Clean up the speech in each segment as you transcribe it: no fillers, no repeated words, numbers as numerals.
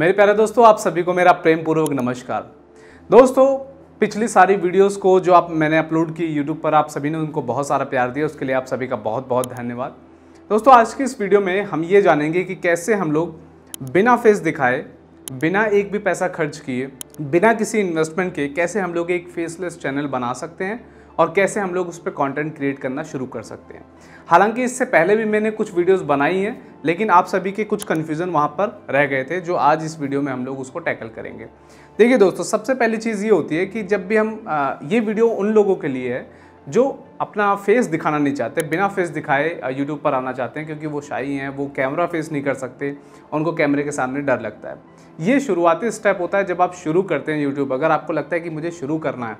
मेरे प्यारे दोस्तों, आप सभी को मेरा प्रेम पूर्वक नमस्कार। दोस्तों, पिछली सारी वीडियोस को जो आप मैंने अपलोड की यूट्यूब पर, आप सभी ने उनको बहुत सारा प्यार दिया, उसके लिए आप सभी का बहुत बहुत धन्यवाद। दोस्तों, आज की इस वीडियो में हम ये जानेंगे कि कैसे हम लोग बिना फेस दिखाए, बिना एक भी पैसा खर्च किए, बिना किसी इन्वेस्टमेंट के कैसे हम लोग एक फेसलेस चैनल बना सकते हैं और कैसे हम लोग उस पर कंटेंट क्रिएट करना शुरू कर सकते हैं। हालांकि इससे पहले भी मैंने कुछ वीडियोस बनाई हैं, लेकिन आप सभी के कुछ कन्फ्यूज़न वहाँ पर रह गए थे, जो आज इस वीडियो में हम लोग उसको टैकल करेंगे। देखिए दोस्तों, सबसे पहली चीज़ ये होती है कि जब भी हम ये वीडियो उन लोगों के लिए है जो अपना फेस दिखाना नहीं चाहते, बिना फेस दिखाए यूट्यूब पर आना चाहते हैं, क्योंकि वो शाई हैं, वो कैमरा फेस नहीं कर सकते, उनको कैमरे के सामने डर लगता है। ये शुरुआती स्टेप होता है जब आप शुरू करते हैं यूट्यूब। अगर आपको लगता है कि मुझे शुरू करना है,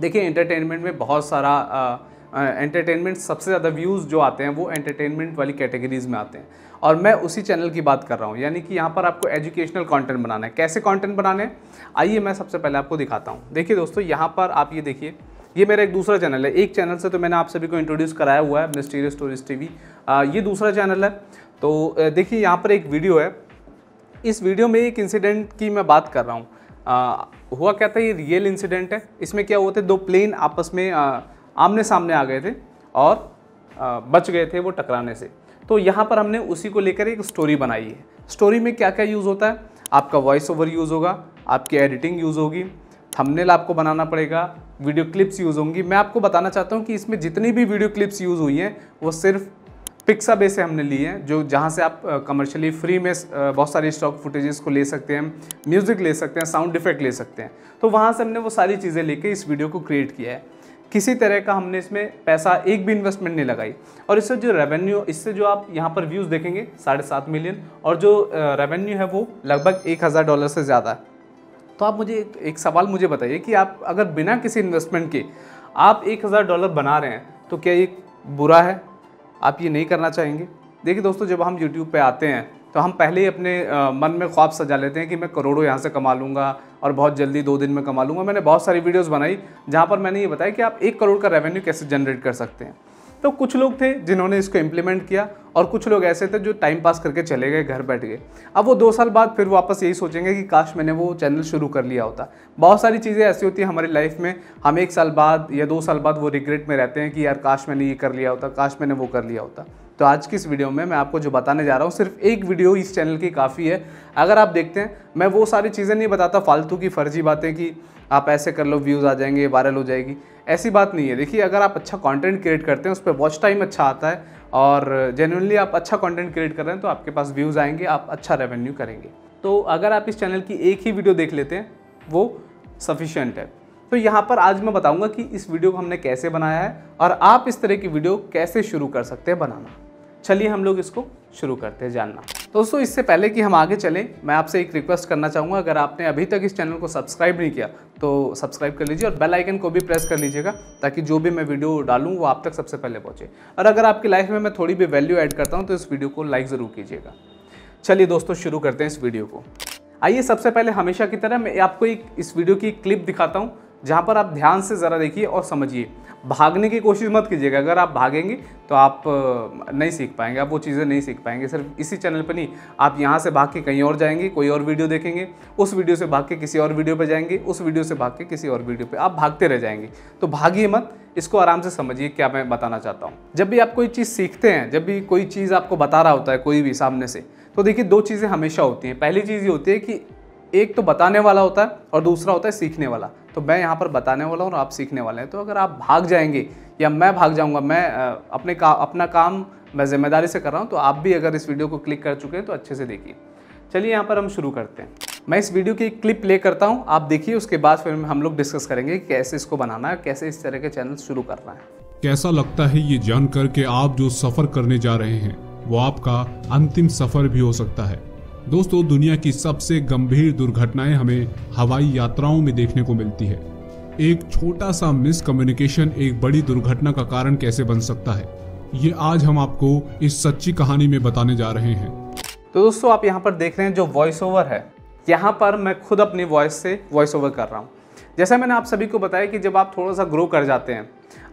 देखिए एंटरटेनमेंट में बहुत सारा एंटरटेनमेंट सबसे ज़्यादा व्यूज़ जो आते हैं वो एंटरटेनमेंट वाली कैटेगरीज़ में आते हैं, और मैं उसी चैनल की बात कर रहा हूँ। यानी कि यहाँ पर आपको एजुकेशनल कंटेंट बनाना है। कैसे कंटेंट बनाने, आइए मैं सबसे पहले आपको दिखाता हूँ। देखिए दोस्तों, यहाँ पर आप ये देखिए, ये मेरा एक दूसरा चैनल है। एक चैनल से तो मैंने आप सभी को इंट्रोड्यूस कराया हुआ है, मिस्टीरियस स्टोरीज टीवी, ये दूसरा चैनल है। तो देखिए यहाँ पर एक वीडियो है, इस वीडियो में एक इंसिडेंट की मैं बात कर रहा हूँ। हुआ क्या था, ये रियल इंसिडेंट है। इसमें क्या हुआ था, दो प्लेन आपस में आमने सामने आ गए थे और बच गए थे वो टकराने से। तो यहाँ पर हमने उसी को लेकर एक स्टोरी बनाई है। स्टोरी में क्या क्या यूज़ होता है, आपका वॉइस ओवर यूज़ होगा, आपकी एडिटिंग यूज़ होगी, थंबनेल आपको बनाना पड़ेगा, वीडियो क्लिप्स यूज़ होंगी। मैं आपको बताना चाहता हूँ कि इसमें जितनी भी वीडियो क्लिप्स यूज़ हुई हैं वो सिर्फ पिक्साबे से हमने लिए हैं, जो जहाँ से आप कमर्शियली फ्री में बहुत सारी स्टॉक फुटेजेस को ले सकते हैं, म्यूज़िक ले सकते हैं, साउंड इफेक्ट ले सकते हैं। तो वहाँ से हमने वो सारी चीज़ें लेके इस वीडियो को क्रिएट किया है। किसी तरह का हमने इसमें पैसा एक भी इन्वेस्टमेंट नहीं लगाई, और इससे जो रेवेन्यू, इससे जो आप यहाँ पर व्यूज़ देखेंगे 7.5 मिलियन, और जो रेवेन्यू है वो लगभग $1000 से ज़्यादा है। तो आप मुझे एक सवाल मुझे बताइए कि आप अगर बिना किसी इन्वेस्टमेंट के आप $1000 बना रहे हैं, तो क्या ये बुरा है? आप ये नहीं करना चाहेंगे। देखिए दोस्तों, जब हम YouTube पे आते हैं तो हम पहले ही अपने मन में ख्वाब सजा लेते हैं कि मैं करोड़ों यहाँ से कमा लूँगा और बहुत जल्दी 2 दिन में कमा लूँगा। मैंने बहुत सारी वीडियोस बनाई जहाँ पर मैंने ये बताया कि आप 1 करोड़ का रेवेन्यू कैसे जनरेट कर सकते हैं। तो कुछ लोग थे जिन्होंने इसको इम्प्लीमेंट किया, और कुछ लोग ऐसे थे जो टाइम पास करके चले गए, घर बैठ गए। अब वो 2 साल बाद फिर वापस यही सोचेंगे कि काश मैंने वो चैनल शुरू कर लिया होता। बहुत सारी चीज़ें ऐसी होती हैं हमारी लाइफ में, हम 1 साल बाद या 2 साल बाद वो रिग्रेट में रहते हैं कि यार काश मैंने ये कर लिया होता, काश मैंने वो कर लिया होता। तो आज की इस वीडियो में मैं आपको जो बताने जा रहा हूँ, सिर्फ एक वीडियो इस चैनल की काफ़ी है। अगर आप देखते हैं, मैं वो सारी चीज़ें नहीं बताता, फालतू की फर्जी बातें कि आप ऐसे कर लो व्यूज़ आ जाएंगे, वायरल हो जाएगी, ऐसी बात नहीं है। देखिए, अगर आप अच्छा कंटेंट क्रिएट करते हैं, उस पर वॉच टाइम अच्छा आता है, और जेन्युइनली आप अच्छा कंटेंट क्रिएट कर रहे हैं, तो आपके पास व्यूज़ आएंगे, आप अच्छा रेवेन्यू करेंगे। तो अगर आप इस चैनल की एक ही वीडियो देख लेते हैं वो सफिशिएंट है। तो यहाँ पर आज मैं बताऊँगा कि इस वीडियो को हमने कैसे बनाया है और आप इस तरह की वीडियो कैसे शुरू कर सकते हैं बनाना। चलिए हम लोग इसको शुरू करते हैं जानना। दोस्तों, इससे पहले कि हम आगे चलें, मैं आपसे एक रिक्वेस्ट करना चाहूँगा, अगर आपने अभी तक इस चैनल को सब्सक्राइब नहीं किया तो सब्सक्राइब कर लीजिए, और बेल आइकन को भी प्रेस कर लीजिएगा, ताकि जो भी मैं वीडियो डालूँ वो आप तक सबसे पहले पहुँचे। और अगर आपकी लाइफ में मैं थोड़ी भी वैल्यू ऐड करता हूँ तो इस वीडियो को लाइक ज़रूर कीजिएगा। चलिए दोस्तों, शुरू करते हैं इस वीडियो को। आइए, सबसे पहले हमेशा की तरह मैं आपको एक इस वीडियो की क्लिप दिखाता हूँ, जहाँ पर आप ध्यान से ज़रा देखिए और समझिए। भागने की कोशिश मत कीजिएगा, अगर आप भागेंगे तो आप नहीं सीख पाएंगे, आप वो चीज़ें नहीं सीख पाएंगे। सिर्फ इसी चैनल पर नहीं, आप यहाँ से भाग के कहीं और जाएंगे, कोई और वीडियो देखेंगे, उस वीडियो से भाग के किसी और वीडियो पर जाएंगे, उस वीडियो से भाग के किसी और वीडियो पर, आप भागते रह जाएंगे। तो भागिए मत, इसको आराम से समझिए क्या मैं बताना चाहता हूँ। जब भी आप कोई चीज़ सीखते हैं, जब भी कोई चीज़ आपको बता रहा होता है कोई भी सामने से, तो देखिए 2 चीज़ें हमेशा होती हैं। पहली चीज़ ये होती है कि एक तो बताने वाला होता है और दूसरा होता है सीखने वाला। तो मैं यहाँ पर बताने वाला हूँ और आप सीखने वाले हैं। तो अगर आप भाग जाएंगे या मैं भाग जाऊँगा, मैं अपना काम मैं जिम्मेदारी से कर रहा हूँ, तो आप भी अगर इस वीडियो को क्लिक कर चुके हैं तो अच्छे से देखिए। चलिए यहाँ पर हम शुरू करते हैं। मैं इस वीडियो की एक क्लिप प्ले करता हूँ, आप देखिए, उसके बाद फिर हम लोग डिस्कस करेंगे कैसे इसको बनाना है, कैसे इस तरह के चैनल शुरू करना है। कैसा लगता है ये जानकर के आप जो सफ़र करने जा रहे हैं वो आपका अंतिम सफ़र भी हो सकता है। दोस्तों, दुनिया की सबसे गंभीर दुर्घटनाएं हमें हवाई यात्राओं में देखने को मिलती है। एक छोटा सा मिसकम्युनिकेशन एक बड़ी दुर्घटना का कारण कैसे बन सकता है, ये आज हम आपको इस सच्ची कहानी में बताने जा रहे हैं। तो दोस्तों, आप यहाँ पर देख रहे हैं जो वॉइस ओवर है, यहाँ पर मैं खुद अपनी वॉइस से वॉइस ओवर कर रहा हूँ। जैसा मैंने आप सभी को बताया कि जब आप थोड़ा सा ग्रो कर जाते हैं,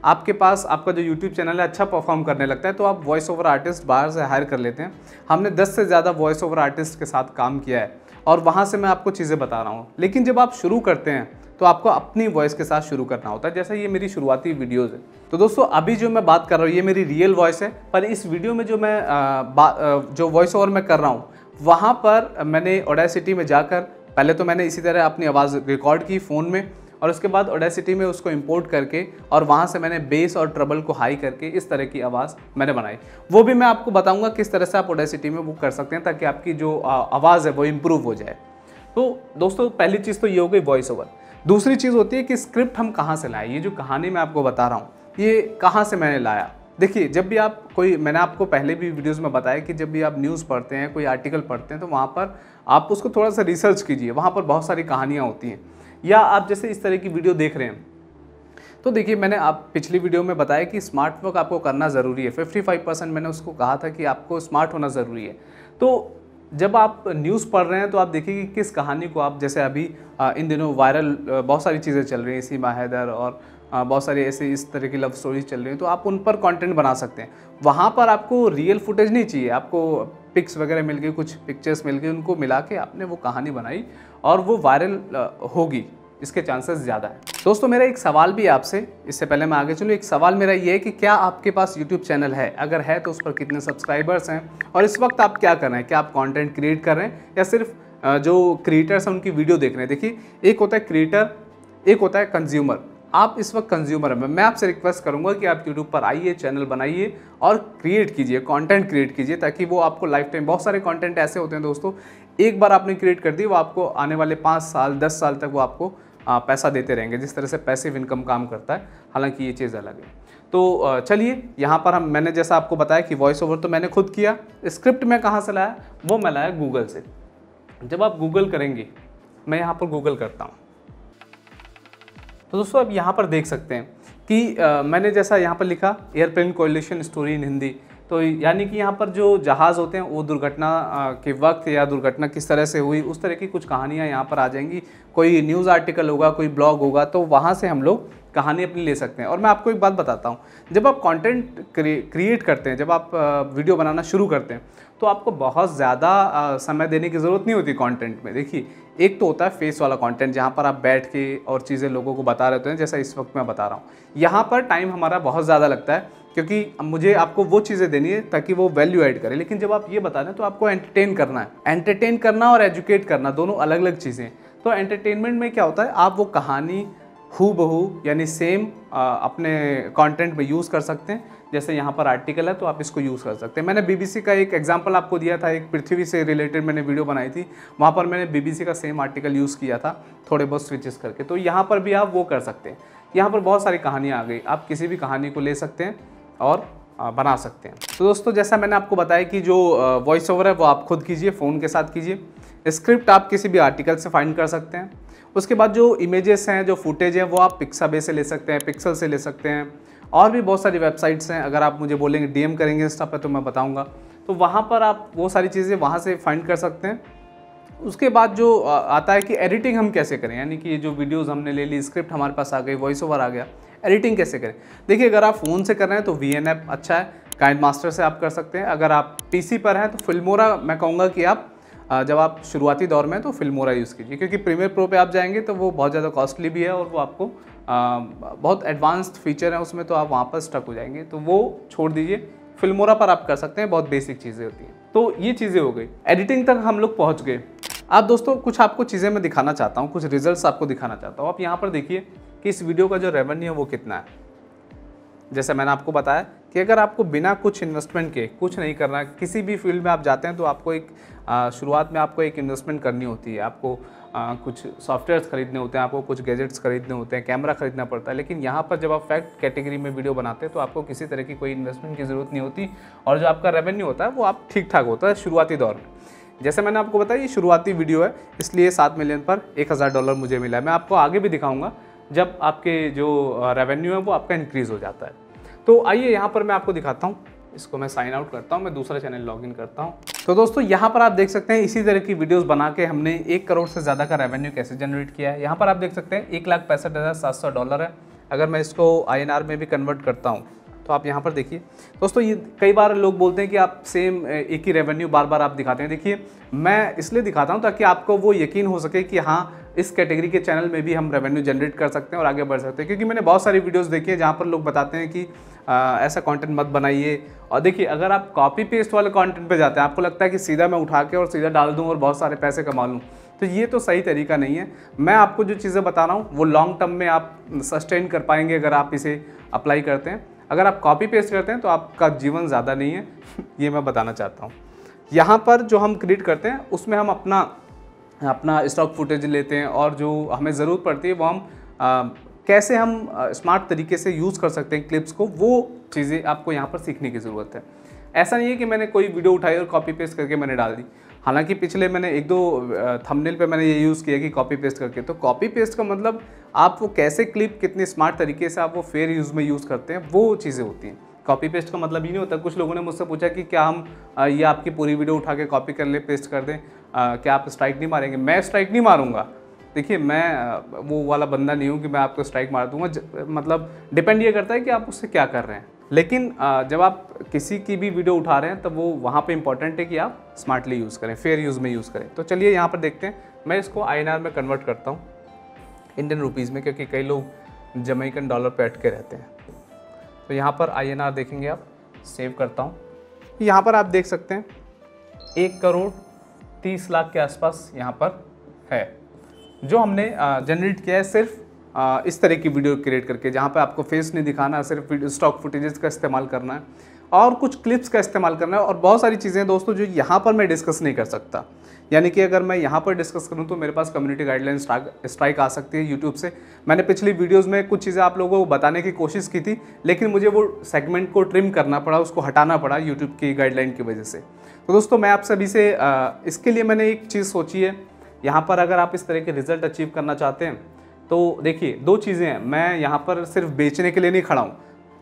आपके पास आपका जो YouTube चैनल है अच्छा परफॉर्म करने लगता है, तो आप वॉइस ओवर आर्टिस्ट बाहर से हायर कर लेते हैं। हमने 10 से ज़्यादा वॉइस ओवर आर्टिस्ट के साथ काम किया है, और वहाँ से मैं आपको चीज़ें बता रहा हूँ। लेकिन जब आप शुरू करते हैं तो आपको अपनी वॉइस के साथ शुरू करना होता है, जैसा ये मेरी शुरुआती वीडियोज़ है। तो दोस्तों अभी जो मैं बात कर रहा हूँ ये मेरी रियल वॉइस है, पर इस वीडियो में जो मैं जो वॉइस ओवर मैं कर रहा हूँ वहाँ पर मैंने ऑडेसिटी में जाकर पहले तो मैंने इसी तरह अपनी आवाज़ रिकॉर्ड की फ़ोन में, और उसके बाद ऑडेसिटी में उसको इंपोर्ट करके और वहाँ से मैंने बेस और ट्रबल को हाई करके इस तरह की आवाज़ मैंने बनाई। वो भी मैं आपको बताऊँगा किस तरह से आप ऑडेसिटी में वो कर सकते हैं ताकि आपकी जो आवाज़ है वो इम्प्रूव हो जाए। तो दोस्तों पहली चीज़ तो ये हो गई वॉइस ओवर। दूसरी चीज़ होती है कि स्क्रिप्ट हम कहाँ से लाए, ये जो कहानी मैं आपको बता रहा हूँ ये कहाँ से मैंने लाया। देखिए जब भी आप कोई, मैंने आपको पहले भी वीडियोस में बताया कि जब भी आप न्यूज़ पढ़ते हैं, कोई आर्टिकल पढ़ते हैं, तो वहाँ पर आप उसको थोड़ा सा रिसर्च कीजिए, वहाँ पर बहुत सारी कहानियाँ होती हैं। या आप जैसे इस तरह की वीडियो देख रहे हैं तो देखिए मैंने आप पिछली वीडियो में बताया कि स्मार्ट वर्क आपको करना ज़रूरी है, 55% मैंने उसको कहा था कि आपको स्मार्ट होना ज़रूरी है। तो जब आप न्यूज़ पढ़ रहे हैं तो आप देखिए कि किस कहानी को आप, जैसे अभी इन दिनों वायरल बहुत सारी चीज़ें चल रही हैं, सीमा हैदर और बहुत सारी ऐसे इस तरह की लव स्टोरीज चल रही हैं, तो आप उन पर कंटेंट बना सकते हैं। वहाँ पर आपको रियल फुटेज नहीं चाहिए, आपको पिक्स वगैरह मिल गई, कुछ पिक्चर्स मिल गई, उनको मिला के आपने वो कहानी बनाई और वो वायरल होगी, इसके चांसेस ज़्यादा है। दोस्तों मेरा एक सवाल भी आपसे, इससे पहले मैं आगे चलूँ, एक सवाल मेरा ये है कि क्या आपके पास YouTube चैनल है? अगर है तो उस पर कितने सब्सक्राइबर्स हैं और इस वक्त आप क्या कर रहे हैं? क्या आप कंटेंट क्रिएट कर रहे हैं या सिर्फ जो क्रिएटर्स हैं उनकी वीडियो देख रहे हैं? देखिए एक होता है क्रिएटर, एक होता है कंज्यूमर। आप इस वक्त कंज्यूमर हैं। मैं आपसे रिक्वेस्ट करूंगा कि आप YouTube पर आइए, चैनल बनाइए और क्रिएट कीजिए, कंटेंट क्रिएट कीजिए, ताकि वो आपको लाइफ टाइम, बहुत सारे कंटेंट ऐसे होते हैं दोस्तों एक बार आपने क्रिएट कर दी वो आपको आने वाले 5 साल 10 साल तक वो आपको पैसा देते रहेंगे, जिस तरह से पैसिव इनकम काम करता है। हालांकि ये चीज़ अलग है। तो चलिए यहाँ पर हम, मैंने जैसा आपको बताया कि वॉइस ओवर तो मैंने खुद किया, स्क्रिप्ट मैं कहाँ से लाया, वो मैं लाया गूगल से। जब आप गूगल करेंगे, मैं यहाँ पर गूगल करता हूँ, तो दोस्तों आप यहाँ पर देख सकते हैं कि मैंने जैसा यहाँ पर लिखा airplane collision story in Hindi, तो यानी कि यहाँ पर जो जहाज़ होते हैं वो दुर्घटना के वक्त या दुर्घटना किस तरह से हुई, उस तरह की कुछ कहानियाँ यहाँ पर आ जाएंगी। कोई न्यूज़ आर्टिकल होगा, कोई ब्लॉग होगा, तो वहाँ से हम लोग कहानी अपनी ले सकते हैं। और मैं आपको एक बात बताता हूँ, जब आप कंटेंट क्रिएट करते हैं, जब आप वीडियो बनाना शुरू करते हैं, तो आपको बहुत ज़्यादा समय देने की ज़रूरत नहीं होती कंटेंट में। देखिए एक तो होता है फेस वाला कंटेंट, जहाँ पर आप बैठ के और चीज़ें लोगों को बता रहे होते हैं, जैसा इस वक्त मैं बता रहा हूँ। यहाँ पर टाइम हमारा बहुत ज़्यादा लगता है क्योंकि मुझे आपको वो चीज़ें देनी है ताकि वो वैल्यू ऐड करें। लेकिन जब आप ये बता रहे हैं तो आपको एंटरटेन करना है। एंटरटेन करना और एजुकेट करना दोनों अलग अलग चीज़ें हैं। तो एंटरटेनमेंट में क्या होता है, आप वो कहानी हूबहू यानी सेम अपने कंटेंट में यूज़ कर सकते हैं। जैसे यहाँ पर आर्टिकल है तो आप इसको यूज़ कर सकते हैं। मैंने बीबीसी का एक एग्जांपल आपको दिया था, एक पृथ्वी से रिलेटेड मैंने वीडियो बनाई थी, वहाँ पर मैंने बीबीसी का सेम आर्टिकल यूज़ किया था, थोड़े बहुत स्विचेस करके। तो यहाँ पर भी आप वो कर सकते हैं। यहाँ पर बहुत सारी कहानियाँ आ गई, आप किसी भी कहानी को ले सकते हैं और बना सकते हैं। तो दोस्तों जैसा मैंने आपको बताया कि जो वॉइस ओवर है वो आप खुद कीजिए, फ़ोन के साथ कीजिए। स्क्रिप्ट आप किसी भी आर्टिकल से फाइंड कर सकते हैं। उसके बाद जो इमेजेस हैं, जो फुटेज है, वो आप पिक्साबे से ले सकते हैं, पिक्सल से ले सकते हैं, और भी बहुत सारी वेबसाइट्स हैं। अगर आप मुझे बोलेंगे, डीएम करेंगे इंस्टा पर, तो मैं बताऊंगा। तो वहाँ पर आप वो सारी चीज़ें वहाँ से फाइंड कर सकते हैं। उसके बाद जो आता है कि एडिटिंग हम कैसे करें, यानी कि ये जो वीडियोज़ हमने ले ली, स्क्रिप्ट हमारे पास आ गई, वॉइस ओवर आ गया, एडिटिंग कैसे करें। देखिए अगर आप फ़ोन से कर रहे हैं तो वी एन ऐप अच्छा है, काइंड मास्टर से आप कर सकते हैं। अगर आप पीसी पर हैं तो फिल्मोरा, मैं कहूँगा कि आप जब आप शुरुआती दौर में तो फिल्मोरा यूज़ कीजिए, क्योंकि प्रीमियर प्रो पे आप जाएंगे तो वो बहुत ज़्यादा कॉस्टली भी है और वो आपको बहुत एडवांस्ड फीचर है उसमें, तो आप वहाँ पर स्टक हो जाएंगे, तो वो छोड़ दीजिए। फिल्मोरा पर आप कर सकते हैं, बहुत बेसिक चीज़ें होती हैं। तो ये चीज़ें हो गई, एडिटिंग तक हम लोग पहुँच गए। अब दोस्तों कुछ आपको चीज़ें मैं दिखाना चाहता हूँ, कुछ रिजल्ट आपको दिखाना चाहता हूँ। आप यहाँ पर देखिए कि इस वीडियो का जो रेवेन्यू है वो कितना है। जैसे मैंने आपको बताया कि अगर आपको बिना कुछ इन्वेस्टमेंट के, कुछ नहीं करना, किसी भी फील्ड में आप जाते हैं तो आपको एक शुरुआत में आपको एक इन्वेस्टमेंट करनी होती है। आपको कुछ सॉफ्टवेयर्स खरीदने होते हैं, आपको कुछ गैजेट्स खरीदने होते हैं, कैमरा खरीदना पड़ता है। लेकिन यहाँ पर जब आप फैक्ट कैटेगरी में वीडियो बनाते हैं तो आपको किसी तरह की कोई इन्वेस्टमेंट की ज़रूरत नहीं होती, और जो आपका रेवेन्यू होता है वो आप ठीक ठाक होता है शुरुआती दौर में। जैसे मैंने आपको बताया ये शुरुआती वीडियो है, इसलिए 7 मिलियन पर $1000 मुझे मिला है। मैं आपको आगे भी दिखाऊँगा जब आपके जो रेवेन्यू है वो आपका इंक्रीज़ हो जाता है। तो आइए यहाँ पर मैं आपको दिखाता हूँ, इसको मैं साइन आउट करता हूँ, मैं दूसरा चैनल लॉगिन करता हूँ। तो दोस्तों यहाँ पर आप देख सकते हैं इसी तरह की वीडियोस बना के हमने 1 करोड़ से ज़्यादा का रेवेन्यू कैसे जनरेट किया है। यहाँ पर आप देख सकते हैं $1,65,700 है। अगर मैं इसको INR में भी कन्वर्ट करता हूँ तो आप यहाँ पर देखिए दोस्तों, ये कई बार लोग बोलते हैं कि आप सेम एक ही रेवेन्यू बार बार आप दिखाते हैं। देखिए मैं इसलिए दिखाता हूँ ताकि आपको वो यकीन हो सके कि हाँ इस कैटेगरी के चैनल में भी हम रेवेन्यू जनरेट कर सकते हैं और आगे बढ़ सकते हैं, क्योंकि मैंने बहुत सारी वीडियोस देखी है जहाँ पर लोग बताते हैं कि ऐसा कंटेंट मत बनाइए। और देखिए अगर आप कॉपी पेस्ट वाले कंटेंट पे जाते हैं, आपको लगता है कि सीधा मैं उठा के और सीधा डाल दूँ और बहुत सारे पैसे कमा लूँ, तो ये तो सही तरीका नहीं है। मैं आपको जो चीज़ें बता रहा हूँ वो लॉन्ग टर्म में आप सस्टेन कर पाएंगे अगर आप इसे अप्लाई करते हैं। अगर आप कॉपी पेस्ट करते हैं तो आपका जीवन ज़्यादा नहीं है, ये मैं बताना चाहता हूँ। यहाँ पर जो हम क्रिएट करते हैं उसमें हम अपना स्टॉक फुटेज लेते हैं और जो हमें ज़रूरत पड़ती है वो कैसे हम स्मार्ट तरीके से यूज़ कर सकते हैं क्लिप्स को, वो चीज़ें आपको यहाँ पर सीखने की ज़रूरत है। ऐसा नहीं है कि मैंने कोई वीडियो उठाई और कॉपी पेस्ट करके मैंने डाल दी। हालांकि पिछले मैंने एक दो थंबनेल पे मैंने ये यूज़ किया कि कॉपी पेस्ट करके, तो कॉपी पेस्ट का मतलब आप वो कैसे क्लिप कितने स्मार्ट तरीके से आप वो फेयर यूज़ में यूज़ करते हैं, वो चीज़ें होती हैं। कॉपी पेस्ट का मतलब ये नहीं होता। कुछ लोगों ने मुझसे पूछा कि क्या हम ये आपकी पूरी वीडियो उठा के कॉपी कर ले पेस्ट कर दें, क्या आप स्ट्राइक नहीं मारेंगे? मैं स्ट्राइक नहीं मारूंगा। देखिए मैं वो वाला बंदा नहीं हूँ कि मैं आपको स्ट्राइक मार दूँगा। मतलब डिपेंड ये करता है कि आप उससे क्या कर रहे हैं। लेकिन जब आप किसी की भी वीडियो उठा रहे हैं तब वो वहाँ पे इम्पॉर्टेंट है कि आप स्मार्टली यूज़ करें, फेयर यूज़ में यूज़ करें। तो चलिए यहाँ पर देखते हैं। मैं इसको INR में कन्वर्ट करता हूँ, इंडियन रुपीज़ में, क्योंकि कई लोग जमैकन डॉलर पे अटके रहते हैं। तो यहाँ पर INR देखेंगे आप, सेव करता हूँ। यहाँ पर आप देख सकते हैं 1,30,00,000 के आसपास यहाँ पर है जो हमने जनरेट किया है सिर्फ इस तरह की वीडियो क्रिएट करके, जहाँ पे आपको फेस नहीं दिखाना, सिर्फ स्टॉक फुटेजेस का इस्तेमाल करना है और कुछ क्लिप्स का इस्तेमाल करना है। और बहुत सारी चीज़ें दोस्तों जो यहाँ पर मैं डिस्कस नहीं कर सकता, यानी कि अगर मैं यहाँ पर डिस्कस करूँ तो मेरे पास कम्युनिटी गाइडलाइन स्ट्राइक आ सकती है यूट्यूब से। मैंने पिछली वीडियोस में कुछ चीज़ें आप लोगों को बताने की कोशिश की थी, लेकिन मुझे वो सेगमेंट को ट्रिम करना पड़ा, उसको हटाना पड़ा यूट्यूब की गाइडलाइन की वजह से। तो दोस्तों मैं आप सभी से इसके लिए मैंने एक चीज़ सोची है। यहाँ पर अगर आप इस तरह के रिजल्ट अचीव करना चाहते हैं तो देखिए दो चीज़ें हैं। मैं यहाँ पर सिर्फ बेचने के लिए नहीं खड़ा हूँ।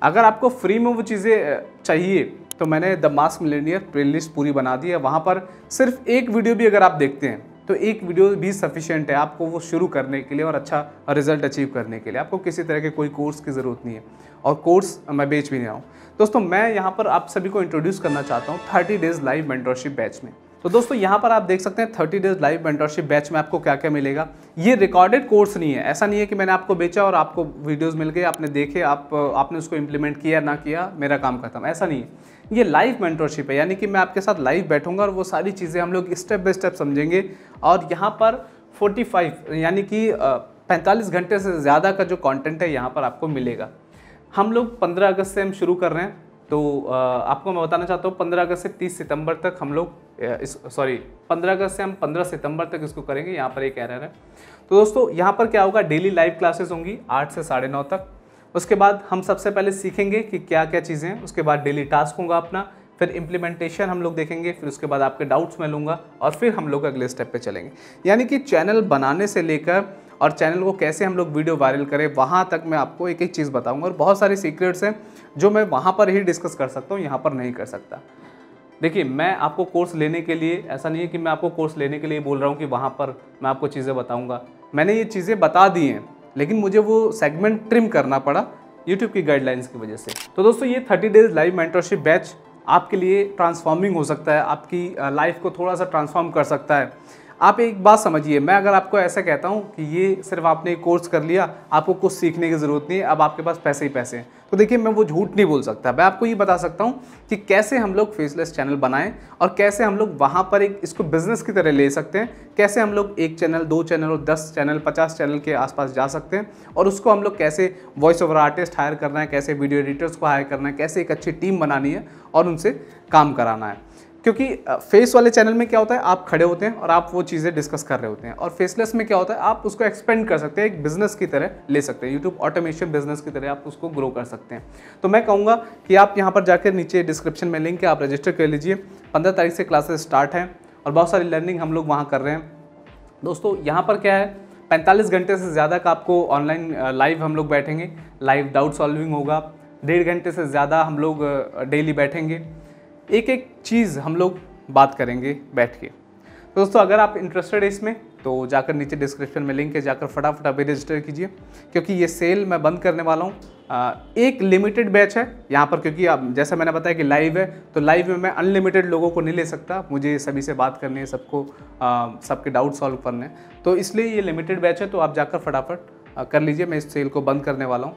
अगर आपको फ्री में वो चीज़ें चाहिए तो मैंने द मास्क मिलेनियर प्लेलिस्ट पूरी बना दी है। वहाँ पर सिर्फ एक वीडियो भी अगर आप देखते हैं तो एक वीडियो भी सफिशेंट है आपको वो शुरू करने के लिए और अच्छा रिजल्ट अचीव करने के लिए। आपको किसी तरह के कोई कोर्स की ज़रूरत नहीं है और कोर्स मैं बेच भी नहीं रहा हूँ। दोस्तों मैं यहाँ पर आप सभी को इंट्रोड्यूस करना चाहता हूँ 30 डेज़ लाइव मेंटरशिप बैच में। तो दोस्तों यहाँ पर आप देख सकते हैं 30 डेज़ लाइव मेंटरशिप बैच में आपको क्या क्या मिलेगा। ये रिकॉर्डेड कोर्स नहीं है, ऐसा नहीं है कि मैंने आपको बेचा और आपको वीडियोस मिल गए, आपने देखे, आपने उसको इम्प्लीमेंट किया ना किया, मेरा काम खत्म, ऐसा नहीं है। ये लाइव मेंटरशिप है, यानी कि मैं आपके साथ लाइव बैठूंगा और वो सारी चीज़ें हम लोग स्टेप बाय स्टेप समझेंगे। और यहाँ पर 45 यानी कि 45 घंटे से ज़्यादा का जो कॉन्टेंट है यहाँ पर आपको मिलेगा। हम लोग 15 अगस्त से हम शुरू कर रहे हैं, तो आपको मैं बताना चाहता हूँ 15 अगस्त से 30 सितंबर तक हम लोग 15 अगस्त से हम 15 सितंबर तक इसको करेंगे। यहाँ पर एक एरर है। तो दोस्तों यहाँ पर क्या होगा, डेली लाइव क्लासेस होंगी 8 से 9:30 तक। उसके बाद हम सबसे पहले सीखेंगे कि क्या क्या चीज़ें हैं, उसके बाद डेली टास्क होगा अपना, फिर इम्प्लीमेंटेशन हम लोग देखेंगे, फिर उसके बाद आपके डाउट्स मैं लूँगा और फिर हम लोग अगले स्टेप पर चलेंगे। यानी कि चैनल बनाने से लेकर और चैनल को कैसे हम लोग वीडियो वायरल करें, वहाँ तक मैं आपको एक एक चीज़ बताऊंगा। और बहुत सारे सीक्रेट्स हैं जो मैं वहाँ पर ही डिस्कस कर सकता हूँ, यहाँ पर नहीं कर सकता। देखिए मैं आपको कोर्स लेने के लिए, ऐसा नहीं है कि मैं आपको कोर्स लेने के लिए बोल रहा हूँ कि वहाँ पर मैं आपको चीज़ें बताऊँगा। मैंने ये चीज़ें बता दी हैं, लेकिन मुझे वो सेगमेंट ट्रिम करना पड़ा यूट्यूब की गाइडलाइंस की वजह से। तो दोस्तों ये 30 डेज़ लाइव मेंटरशिप बैच आपके लिए ट्रांसफॉर्मिंग हो सकता है, आपकी लाइफ को थोड़ा सा ट्रांसफॉर्म कर सकता है। आप एक बात समझिए, मैं अगर आपको ऐसा कहता हूँ कि ये सिर्फ आपने एक कोर्स कर लिया, आपको कुछ सीखने की ज़रूरत नहीं है, अब आपके पास पैसे ही पैसे हैं, तो देखिए मैं वो झूठ नहीं बोल सकता। मैं आपको ये बता सकता हूँ कि कैसे हम लोग फेसलेस चैनल बनाएं और कैसे हम लोग वहाँ पर एक इसको बिज़नेस की तरह ले सकते हैं, कैसे हम लोग 1 चैनल 2 चैनल और 10 चैनल 50 चैनल के आसपास जा सकते हैं, और उसको हम लोग कैसे वॉइस ओवर आर्टिस्ट हायर करना है, कैसे वीडियो एडिटर्स को हायर करना है, कैसे एक अच्छी टीम बनानी है और उनसे काम कराना है। क्योंकि फेस वाले चैनल में क्या होता है, आप खड़े होते हैं और आप वो चीज़ें डिस्कस कर रहे होते हैं, और फेसलेस में क्या होता है, आप उसको एक्सपेंड कर सकते हैं, एक बिज़नेस की तरह ले सकते हैं, यूट्यूब ऑटोमेशन बिजनेस की तरह आप उसको ग्रो कर सकते हैं। तो मैं कहूँगा कि आप यहाँ पर जाकर नीचे डिस्क्रिप्शन में लिंक है, आप रजिस्टर कर लीजिए। 15 तारीख से क्लासेस स्टार्ट हैं और बहुत सारी लर्निंग हम लोग वहाँ कर रहे हैं। दोस्तों यहाँ पर क्या है, 45 घंटे से ज़्यादा का आपको ऑनलाइन लाइव हम लोग बैठेंगे, लाइव डाउट सॉल्विंग होगा, 1.5 घंटे से ज़्यादा हम लोग डेली बैठेंगे, एक एक चीज़ हम लोग बात करेंगे बैठ के। तो दोस्तों अगर आप इंटरेस्टेड हैं इसमें तो जाकर नीचे डिस्क्रिप्शन में लिंक है, जाकर फटाफट अभी रजिस्टर कीजिए, क्योंकि ये सेल मैं बंद करने वाला हूँ। एक लिमिटेड बैच है यहाँ पर, क्योंकि अब जैसा मैंने बताया कि लाइव है, तो लाइव में मैं अनलिमिटेड लोगों को नहीं ले सकता, मुझे सभी से बात करनी है, सबको सबके डाउट सॉल्व करने हैं, तो इसलिए ये लिमिटेड बैच है। तो आप जाकर फटाफट कर लीजिए, मैं इस सेल को बंद करने वाला हूँ।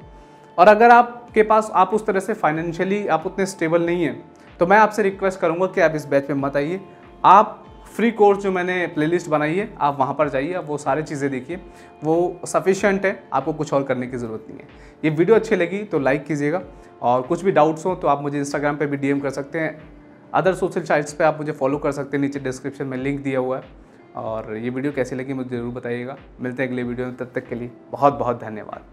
और अगर आपके पास आप उस तरह से फाइनेंशियली आप उतने स्टेबल नहीं हैं, तो मैं आपसे रिक्वेस्ट करूँगा कि आप इस बैच में मत आइए। आप फ्री कोर्स जो मैंने प्लेलिस्ट बनाई है, आप वहाँ पर जाइए, आप वो सारी चीज़ें देखिए, वो सफिशिएंट है, आपको कुछ और करने की ज़रूरत नहीं है। ये वीडियो अच्छी लगी तो लाइक कीजिएगा, और कुछ भी डाउट्स हो तो आप मुझे इंस्टाग्राम पे भी DM कर सकते हैं, अदर सोशल साइट्स पे आप मुझे फॉलो कर सकते हैं, नीचे डिस्क्रिप्शन में लिंक दिया हुआ है। और ये वीडियो कैसी लगी मुझे ज़रूर बताइएगा। मिलते हैं अगले वीडियो में, तब तक के लिए बहुत बहुत धन्यवाद।